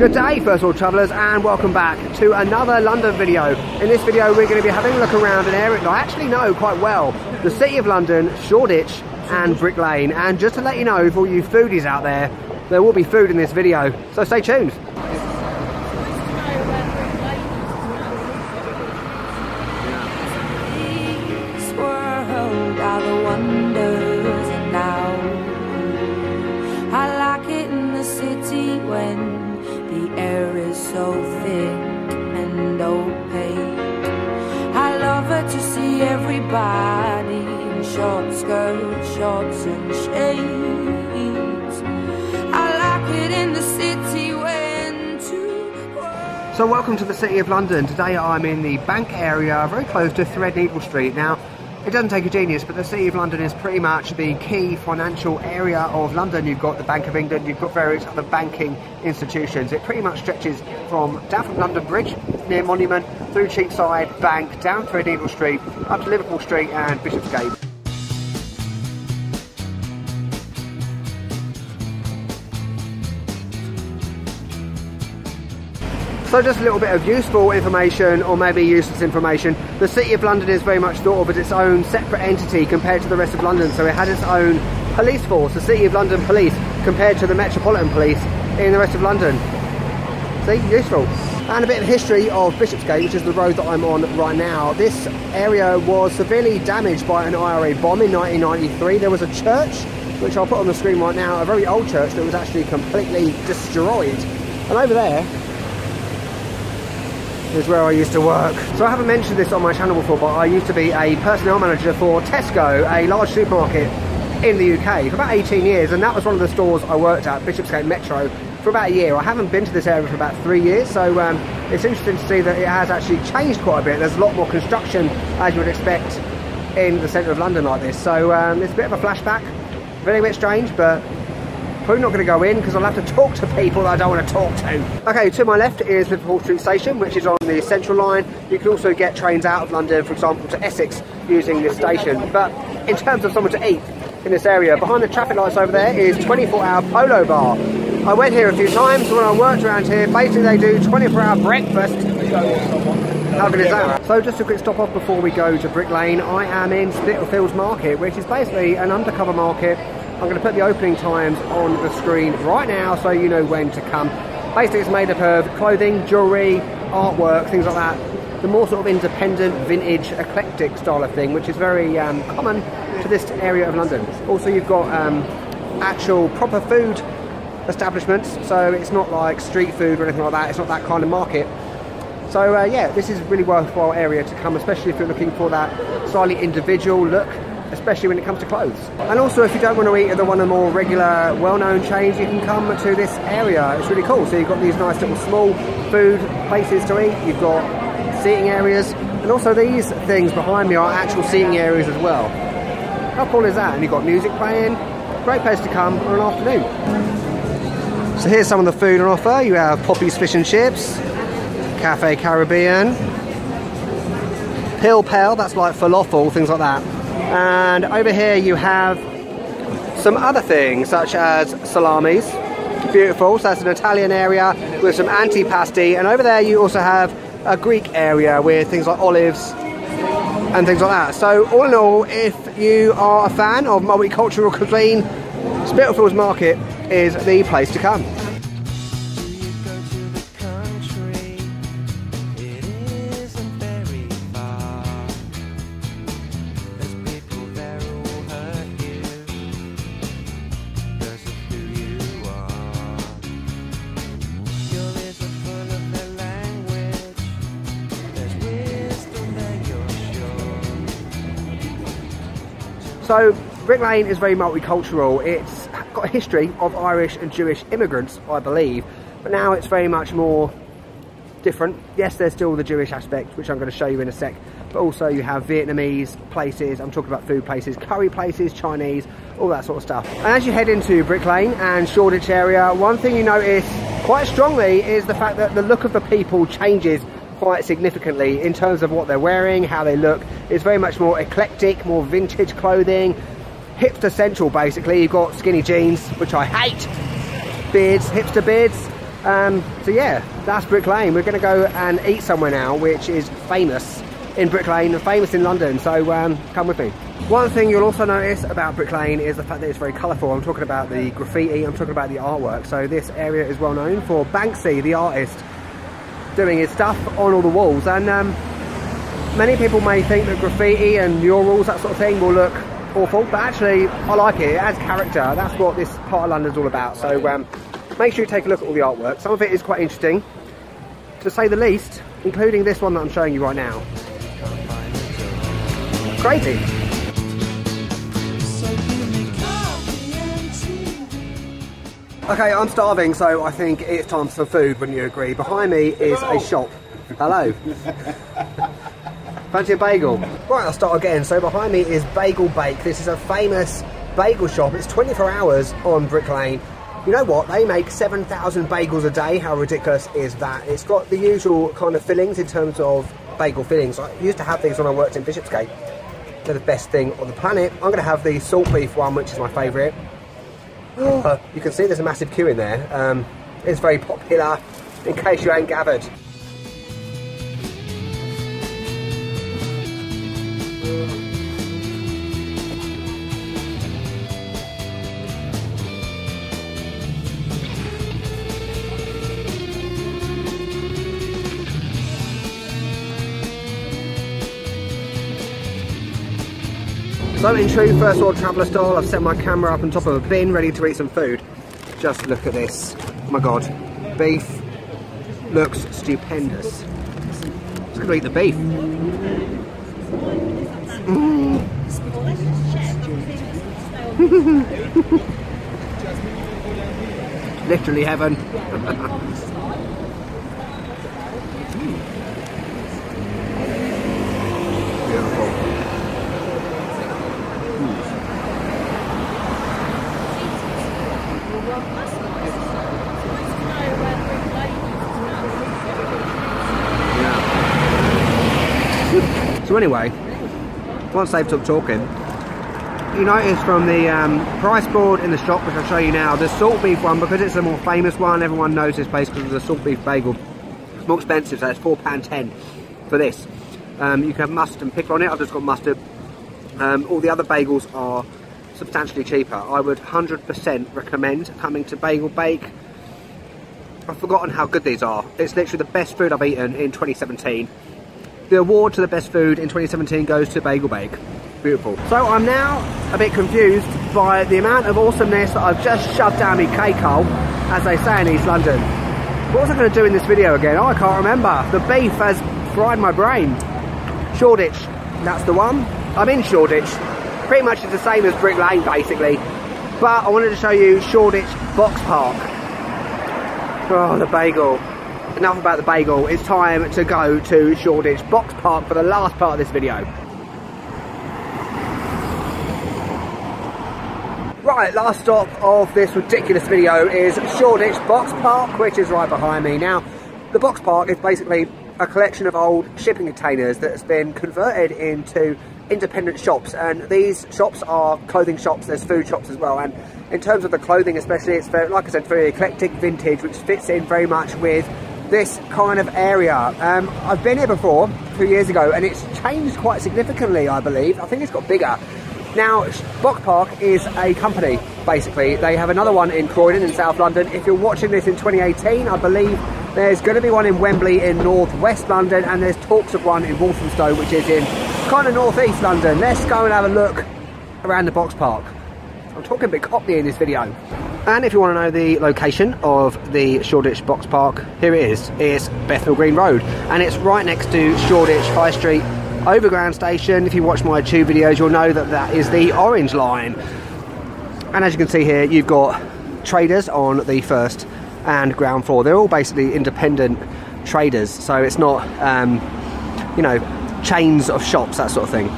Good day, First World Travellers, and welcome back to another London video. In this video, we're going to be having a look around an area that I actually know quite well, the City of London, Shoreditch and Brick Lane. And just to let you know, for all you foodies out there, there will be food in this video, so stay tuned. So thick and opaque. I love her to see everybody in short skirts, shorts and shades. I like it in the city when two worlds. So welcome to the City of London. Today I'm in the Bank area, very close to Threadneedle Street. Now, it doesn't take a genius, but the City of London is pretty much the key financial area of London. You've got the Bank of England, you've got various other banking institutions. It pretty much stretches down from London Bridge near Monument, through Cheapside Bank, down Threadneedle Street, up to Liverpool Street and Bishopsgate. So just a little bit of useful information, or maybe useless information. The City of London is very much thought of as its own separate entity compared to the rest of London. So it has its own police force, the City of London Police, compared to the Metropolitan Police in the rest of London. See, useful. And a bit of history of Bishopsgate, which is the road that I'm on right now. This area was severely damaged by an IRA bomb in 1993. There was a church, which I'll put on the screen right now, a very old church that was actually completely destroyed. And over there is where I used to work. So I haven't mentioned this on my channel before, but I used to be a personnel manager for Tesco, a large supermarket in the UK, for about 18 years, and that was one of the stores I worked at, Bishopsgate Metro, for about a year. I haven't been to this area for about 3 years, so it's interesting to see that it has actually changed quite a bit. There's a lot more construction, as you would expect, in the centre of London like this. So it's a bit of a flashback, really a bit strange, but probably not going to go in because I'll have to talk to people that I don't want to talk to. Okay, to my left is Liverpool Street station, which is on the central line. You can also get trains out of London, for example, to Essex using this station. But in terms of somewhere to eat in this area, behind the traffic lights over there is 24-hour Polo Bar. I went here a few times when I worked around here. Basically, they do 24-hour breakfast. How good is that? So just a quick stop off before we go to Brick Lane. I am in Spitalfields Market, which is basically an undercover market. I'm going to put the opening times on the screen right now so you know when to come. Basically, it's made up of clothing, jewellery, artwork, things like that. The more sort of independent, vintage, eclectic style of thing, which is very common to this area of London. Also, you've got actual proper food establishments, so it's not like street food or anything like that. It's not that kind of market. So yeah, this is a really worthwhile area to come, especially if you're looking for that slightly individual look, especially when it comes to clothes. And also, if you don't want to eat at one of the more regular, well-known chains, you can come to this area. It's really cool. So you've got these nice little small food places to eat. You've got seating areas. And also these things behind me are actual seating areas as well. How cool is that? And you've got music playing. Great place to come for an afternoon. So here's some of the food on offer. You have Poppy's Fish and Chips, Cafe Caribbean, Pil-Pel, that's like falafel, things like that. And over here you have some other things such as salamis, beautiful, so that's an Italian area with some antipasti, and over there you also have a Greek area with things like olives and things like that. So all in all, if you are a fan of multicultural cuisine, Spitalfields Market is the place to come. So Brick Lane is very multicultural. It's got a history of Irish and Jewish immigrants, I believe, but now it's very much more different. Yes, there's still the Jewish aspect, which I'm going to show you in a sec, but also you have Vietnamese places, I'm talking about food places, curry places, Chinese, all that sort of stuff. And as you head into Brick Lane and Shoreditch area, one thing you notice quite strongly is the fact that the look of the people changes quite significantly in terms of what they're wearing, how they look. It's very much more eclectic, more vintage clothing, hipster central basically. You've got skinny jeans, which I hate, beards, hipster beards, So yeah, that's Brick Lane. We're going to go and eat somewhere now, which is famous in Brick Lane and famous in London, so come with me. One thing you'll also notice about Brick Lane is the fact that it's very colourful. I'm talking about the graffiti, I'm talking about the artwork. So this area is well known for Banksy, the artist, doing his stuff on all the walls. And many people may think that graffiti and murals, that sort of thing, will look awful, but actually I like it. It adds character. That's what this part of London's all about. So make sure you take a look at all the artwork. Some of it is quite interesting, to say the least, including this one that I'm showing you right now. Crazy. Okay, I'm starving, so I think it's time for food, wouldn't you agree? Behind me is a shop. Hello. Fancy a bagel? Right, I'll start again. So behind me is Beigel Bake. This is a famous bagel shop. It's 24 hours on Brick Lane. You know what? They make 7,000 bagels a day. How ridiculous is that? It's got the usual kind of fillings in terms of bagel fillings. I used to have these when I worked in Bishopsgate. They're the best thing on the planet. I'm going to have the salt beef one, which is my favourite. You can see there's a massive queue in there. It's very popular, in case you ain't gathered. So in true First World Traveller style, I've set my camera up on top of a bin, ready to eat some food. Just look at this. Oh my god. Beef looks stupendous. Just gonna eat the beef. Literally heaven. Beautiful. So anyway, once they've stopped talking, you notice from the price board in the shop, which I'll show you now, the salt beef one, because it's a more famous one, everyone knows this place because of the salt beef bagel. It's more expensive, so it's £4.10 for this. You can have mustard and pickle on it. I've just got mustard. All the other bagels are substantially cheaper. I would 100% recommend coming to Beigel Bake. I've forgotten how good these are. It's literally the best food I've eaten in 2017. The award to the best food in 2017 goes to Beigel Bake. Beautiful. So I'm now a bit confused by the amount of awesomeness that I've just shoved down my cake hole, as they say in East London. What was I going to do in this video again? I can't remember. The beef has fried my brain. Shoreditch, that's the one. I'm in Shoreditch. Pretty much it's the same as Brick Lane, basically. But I wanted to show you Shoreditch Box Park. Oh, the bagel. Enough about the bagel, it's time to go to Shoreditch Box Park for the last part of this video. Right, last stop of this ridiculous video is Shoreditch Box Park, which is right behind me. Now, the Box Park is basically a collection of old shipping containers that's been converted into independent shops, and these shops are clothing shops, there's food shops as well, and in terms of the clothing especially, it's very, like I said, very eclectic vintage, which fits in very much with this kind of area. I've been here before, 2 years ago, and it's changed quite significantly, I believe. I think it's got bigger. Now, Box Park is a company, basically. They have another one in Croydon in South London. If you're watching this in 2018, I believe there's going to be one in Wembley in North West London, and there's talks of one in Walthamstow, which is in kind of North East London. Let's go and have a look around the Box Park. I'm talking a bit cockney in this video. And if you want to know the location of the Shoreditch Box Park, here it is. It's Bethnal Green Road, and it's right next to Shoreditch High Street Overground Station. If you watch my tube videos, you'll know that that is the orange line. And as you can see here, you've got traders on the first and ground floor. They're all basically independent traders, so it's not, you know, chains of shops, that sort of thing.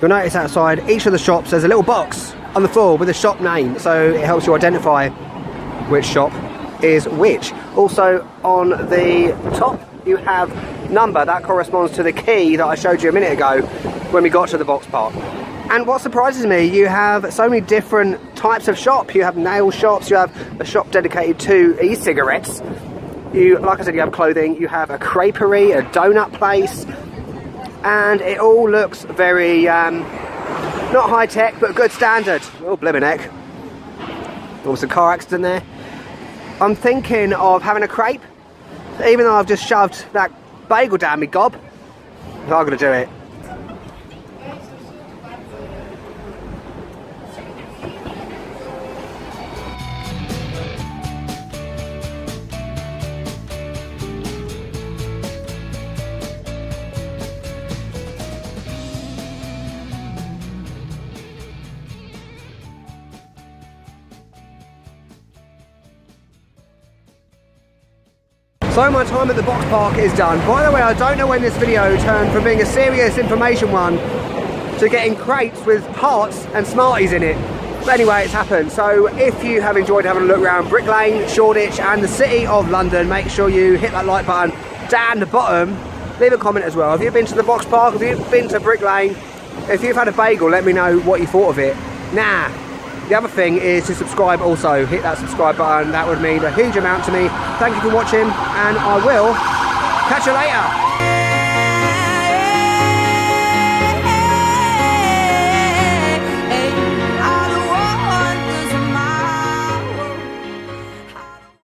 You'll notice outside each of the shops there's a little box on the floor with a shop name, so it helps you identify which shop is which. Also on the top you have number, that corresponds to the key that I showed you a minute ago when we got to the box park. And what surprises me, you have so many different types of shop. You have nail shops, you have a shop dedicated to e-cigarettes. You, like I said, you have clothing, you have a creperie, a donut place, and it all looks very, not high tech, but good standard. Oh, blimmin' heck. There was a car accident there. I'm thinking of having a crepe, even though I've just shoved that bagel down me gob. I'm gonna do it. So my time at the box park is done. By the way, I don't know when this video turned from being a serious information one to getting crates with hearts and Smarties in it. But anyway, it's happened. So if you have enjoyed having a look around Brick Lane, Shoreditch and the City of London, make sure you hit that like button down the bottom. Leave a comment as well. Have you been to the box park? Have you been to Brick Lane? If you've had a bagel, let me know what you thought of it. Nah. The other thing is to subscribe also. Hit that subscribe button, that would mean a huge amount to me. Thank you for watching and I will catch you later.